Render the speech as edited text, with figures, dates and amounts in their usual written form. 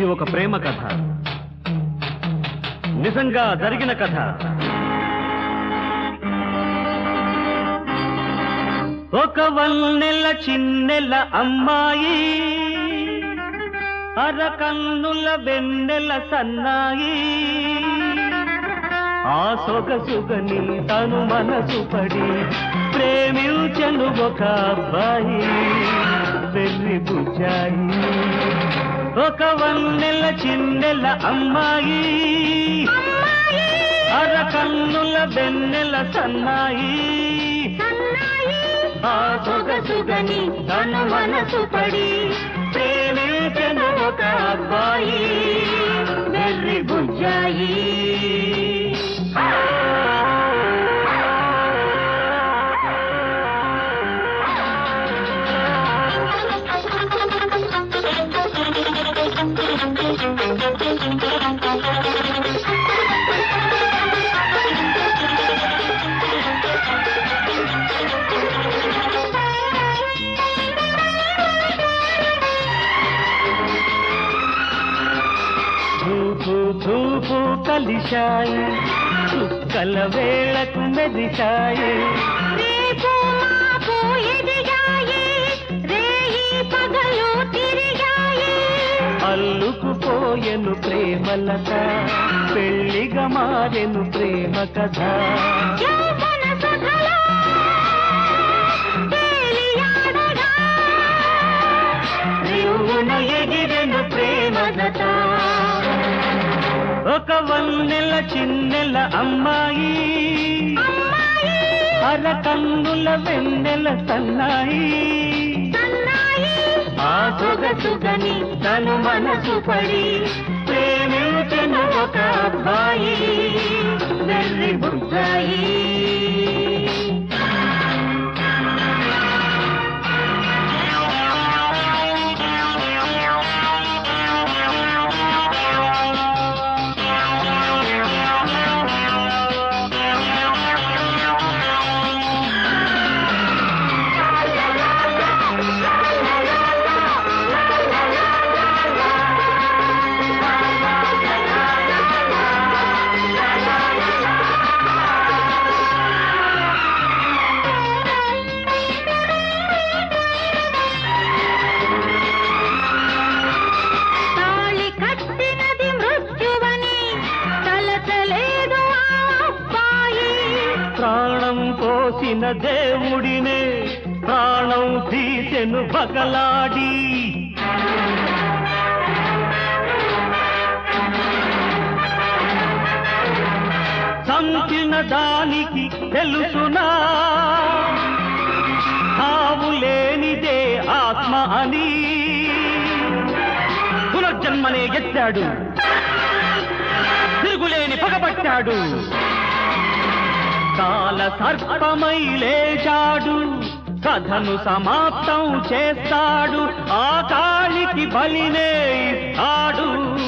ఇది ఒక ప్రేమ కథ, నిజంగా జరిగిన కథ. ఒక వన్నెల చిన్నెల అమ్మాయి, అరకన్నుల వెన్నెల సన్నాయి, ఆ సొగసుగని తను మనసు పడి ప్రేమించెను ఒక అబ్బాయి. పెళ్లి బుజ్జాయి, ఒక వన్నెల చిన్నెల అమ్మాయి, అరకన్నుల వెన్నెల సన్నాయి, ఆ సొగసుగని తను మనసు పడి ప్రేమించెను ఒక అబ్బాయి. పెళ్లి బుజ్జాయి. ధూపు కలిశాయి, చుక్కల వేళకు మెదిశాయి, అల్లుకుపోయెను ప్రేమలత, పెళ్లిగా మారెను ప్రేమ కథ. రివ్వున ఎగిరెను ప్రేమలత, ఒక వన్నెల చిన్నెల అమ్మాయి, అరకన్నుల వెన్నెల సన్నాయి, ఆ సొగసుగని తను మనసు పడి ప్రేమించెను ఒక అబ్బాయి. వెర్రి బుజ్జాయి. దేవుడినే ప్రాణం తీసెను పగలాడి, చంపిన దానికి తెలుసునా తావు లేనిదే ఆత్మ అని, పునర్జన్మనే ఎత్తాడు, తిరుగులేని పగబట్టాడు, కాల సర్పమై లేచాడు, కథను సమాప్తం చేస్తాడు, ఆ కాళికి బలినే ఇస్తాడు.